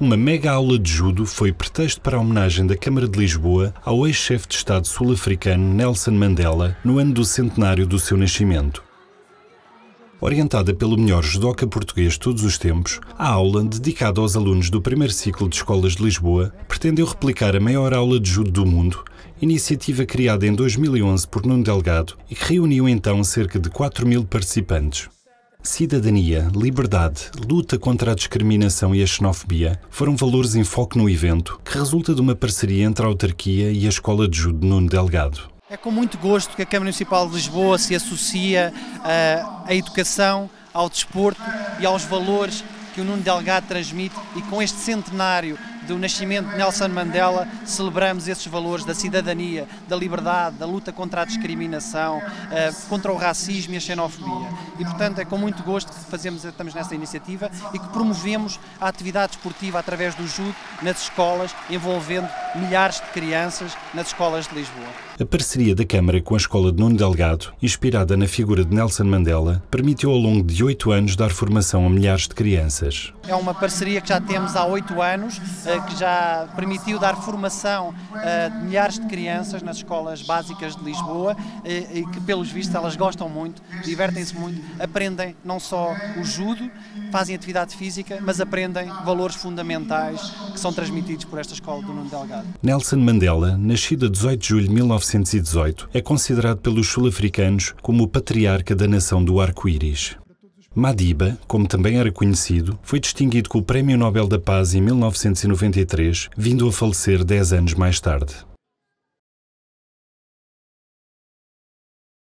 Uma mega aula de judo foi pretexto para a homenagem da Câmara de Lisboa ao ex-chefe de Estado sul-africano Nelson Mandela no ano do centenário do seu nascimento. Orientada pelo melhor judoca português de todos os tempos, a aula, dedicada aos alunos do primeiro ciclo de escolas de Lisboa, pretendeu replicar a maior aula de judo do mundo, iniciativa criada em 2011 por Nuno Delgado e que reuniu então cerca de 4.000 participantes. Cidadania, liberdade, luta contra a discriminação e a xenofobia foram valores em foco no evento, que resulta de uma parceria entre a autarquia e a Escola de Judo de Nuno Delgado. É com muito gosto que a Câmara Municipal de Lisboa se associa à educação, ao desporto e aos valores que o Nuno Delgado transmite, e com este centenário do nascimento de Nelson Mandela celebramos esses valores da cidadania, da liberdade, da luta contra a discriminação, contra o racismo e a xenofobia. E portanto é com muito gosto que estamos nesta iniciativa e que promovemos a atividade desportiva através do judo nas escolas, envolvendo milhares de crianças nas escolas de Lisboa. A parceria da Câmara com a Escola de Nuno Delgado, inspirada na figura de Nelson Mandela, permitiu ao longo de 8 anos dar formação a milhares de crianças. É uma parceria que já temos há 8 anos, que já permitiu dar formação de milhares de crianças nas escolas básicas de Lisboa e que, pelos vistos, elas gostam muito, divertem-se muito, aprendem não só o judo, fazem atividade física, mas aprendem valores fundamentais que são transmitidos por esta Escola do Nuno Delgado. Nelson Mandela, nascido a 18 de julho de 1918, é considerado pelos sul-africanos como o patriarca da nação do arco-íris. Madiba, como também era conhecido, foi distinguido com o Prémio Nobel da Paz em 1993, vindo a falecer 10 anos mais tarde.